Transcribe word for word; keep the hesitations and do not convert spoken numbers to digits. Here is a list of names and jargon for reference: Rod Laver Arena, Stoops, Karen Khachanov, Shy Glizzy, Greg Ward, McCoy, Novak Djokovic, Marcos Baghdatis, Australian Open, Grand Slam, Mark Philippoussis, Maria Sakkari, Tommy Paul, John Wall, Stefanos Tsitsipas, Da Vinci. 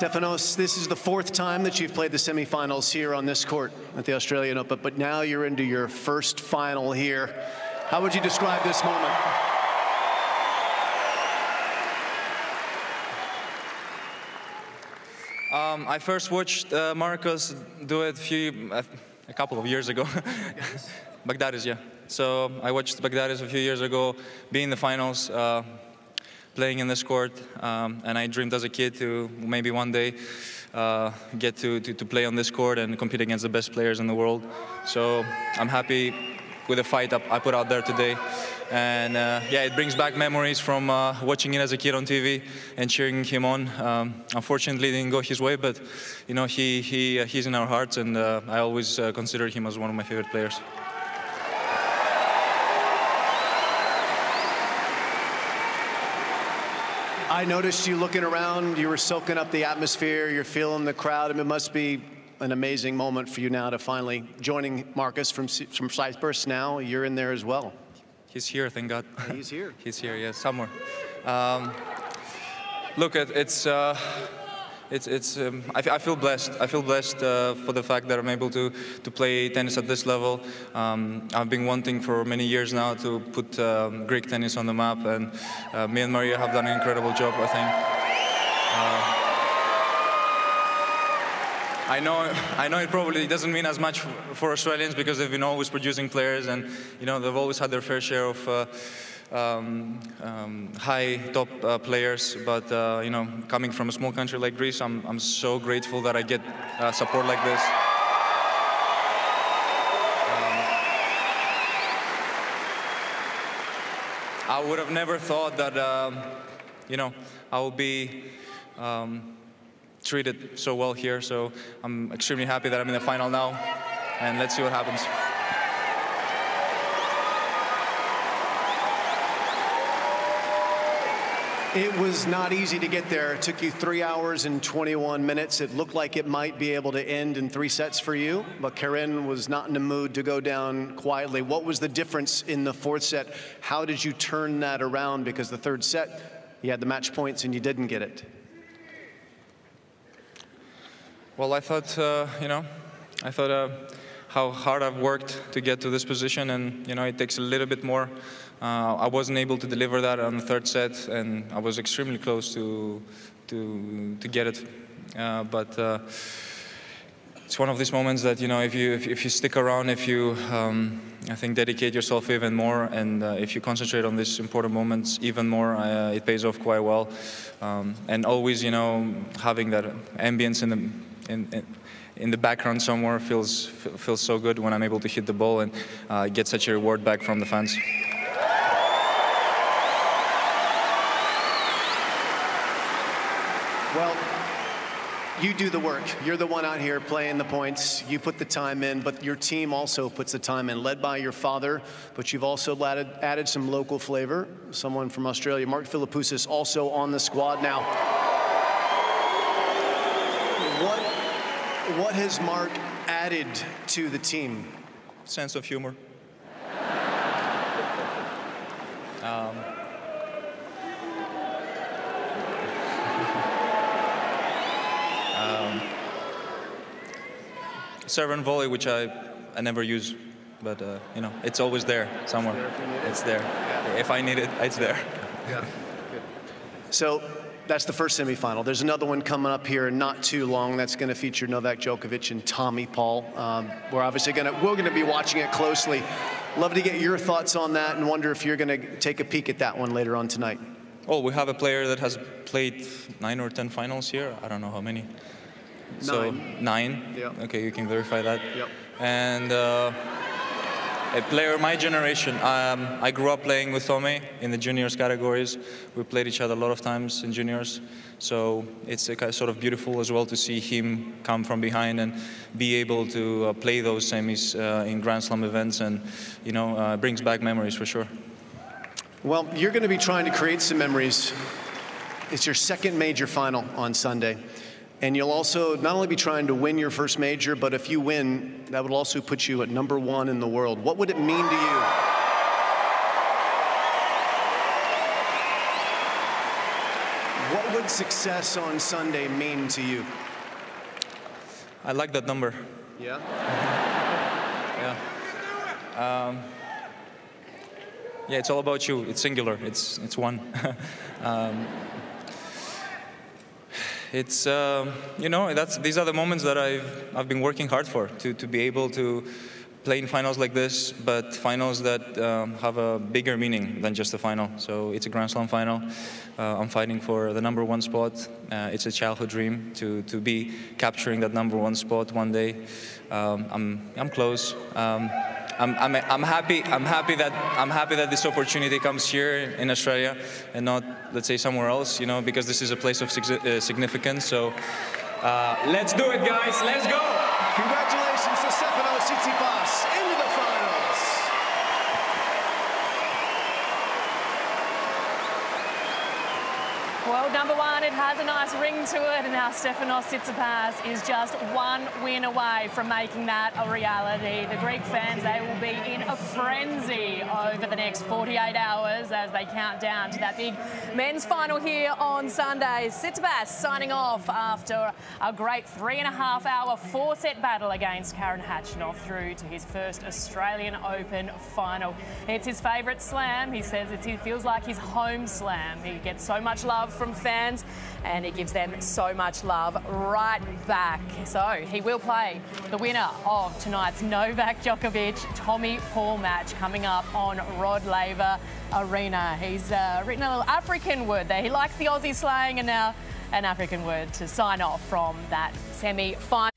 Stefanos, this is the fourth time that you've played the semifinals here on this court at the Australian Open, but now you're into your first final here. How would you describe this moment? Um, I first watched uh, Marcos do it a, few, uh, a couple of years ago. Baghdatis, yeah. So I watched Baghdatis a few years ago, being in the finals, uh, playing in this court, um, and I dreamed as a kid to maybe one day uh, get to, to, to play on this court and compete against the best players in the world. So I'm happy with the fight I put out there today. And uh, yeah, it brings back memories from uh, watching it as a kid on T V and cheering him on. Um, unfortunately, it didn't go his way, but you know, he, he, uh, he's in our hearts, and uh, I always uh, consider him as one of my favorite players. I noticed you looking around, you were soaking up the atmosphere, you're feeling the crowd, and it must be an amazing moment for you now to finally joining Marcos from, from Cyprus now. You're in there as well. He's here, thank God. He's here. He's here, yes, somewhere. Um, look, it, it's, uh, it's, it's, um, I, I feel blessed. I feel blessed uh, for the fact that I'm able to, to play tennis at this level. Um, I've been wanting for many years now to put um, Greek tennis on the map, and uh, me and Maria have done an incredible job, I think. Uh, I know, I know it probably doesn't mean as much for Australians because they've been always producing players, and you know, they've always had their fair share of uh, Um, um, high top uh, players, but uh, you know, coming from a small country like Greece, I'm, I'm so grateful that I get uh, support like this. Um, I would have never thought that, um, you know, I would be um, treated so well here, so I'm extremely happy that I'm in the final now, and let's see what happens. It was not easy to get there. It took you three hours and twenty-one minutes. It looked like it might be able to end in three sets for you, but Karen was not in the mood to go down quietly. What was the difference in the fourth set? How did you turn that around? Because the third set, you had the match points and you didn't get it. Well, I thought, uh, you know, I thought uh, how hard I've worked to get to this position, and, you know, it takes a little bit more. Uh, I wasn't able to deliver that on the third set, and I was extremely close to to to get it. Uh, but uh, it's one of these moments that, you know, if you if, if you stick around, if you um, I think dedicate yourself even more, and uh, if you concentrate on these important moments even more, uh, it pays off quite well. Um, and always, you know, having that ambience in the in, in in the background somewhere feels feels so good when I'm able to hit the ball and uh, get such a reward back from the fans. Well, you do the work. You're the one out here playing the points. You put the time in, but your team also puts the time in, led by your father, but you've also added, added some local flavor, someone from Australia. Mark Philippoussis also on the squad now. What, what has Mark added to the team? Sense of humor. um. Um, serve and volley, which I, I never use, but uh, you know, it's always there somewhere. It's there. If, it's there. Yeah. If I need it, it's there. Yeah. Good. So that's the first semifinal. There's another one coming up here in not too long that's going to feature Novak Djokovic and Tommy Paul. Um, we're obviously going to we're going to be watching it closely. Love to get your thoughts on that, and wonder if you're going to take a peek at that one later on tonight. Oh, we have a player that has played nine or ten finals here. I don't know how many. Nine. So nine. Yeah. Okay, you can verify that. Yep. And uh, a player my generation. Um, I grew up playing with Tommy in the juniors categories. We played each other a lot of times in juniors. So it's a kind of sort of beautiful as well to see him come from behind and be able to uh, play those semis uh, in Grand Slam events, and you know, uh, brings back memories for sure. Well, you're going to be trying to create some memories. It's your second major final on Sunday. And you'll also not only be trying to win your first major, but if you win, that would also put you at number one in the world. What would it mean to you? What would success on Sunday mean to you? I like that number. Yeah? Yeah. Um, yeah, it's all about you. It's singular. It's, it's one. um, It's, uh, you know, that's, these are the moments that I've, I've been working hard for, to, to be able to play in finals like this, but finals that um, have a bigger meaning than just the final. So it's a Grand Slam final. Uh, I'm fighting for the number one spot. Uh, it's a childhood dream to, to be capturing that number one spot one day. Um, I'm, I'm close. Um, I'm, I'm, I'm happy. I'm happy that I'm happy that this opportunity comes here in Australia and not, let's say, somewhere else. You know, because this is a place of uh, significance. So uh, let's do it, guys. Let's go! Congratulations to Stefanos Tsitsipas into the finals. World number one. It has a nice ring to it, and now Stefanos Tsitsipas is just one win away from making that a reality. The Greek fans, they will be in a frenzy over the next forty-eight hours as they count down to that big men's final here on Sunday. Tsitsipas signing off after a great three-and-a-half-hour four-set battle against Karen Khachanov through to his first Australian Open final. It's his favourite slam. He says it feels like his home slam. He gets so much love from fans, and he gives them so much love right back. So he will play the winner of tonight's Novak Djokovic-Tommy Paul match coming up on Rod Laver Arena. He's uh, written a little African word there. He likes the Aussie slang, and now an African word to sign off from that semi-final.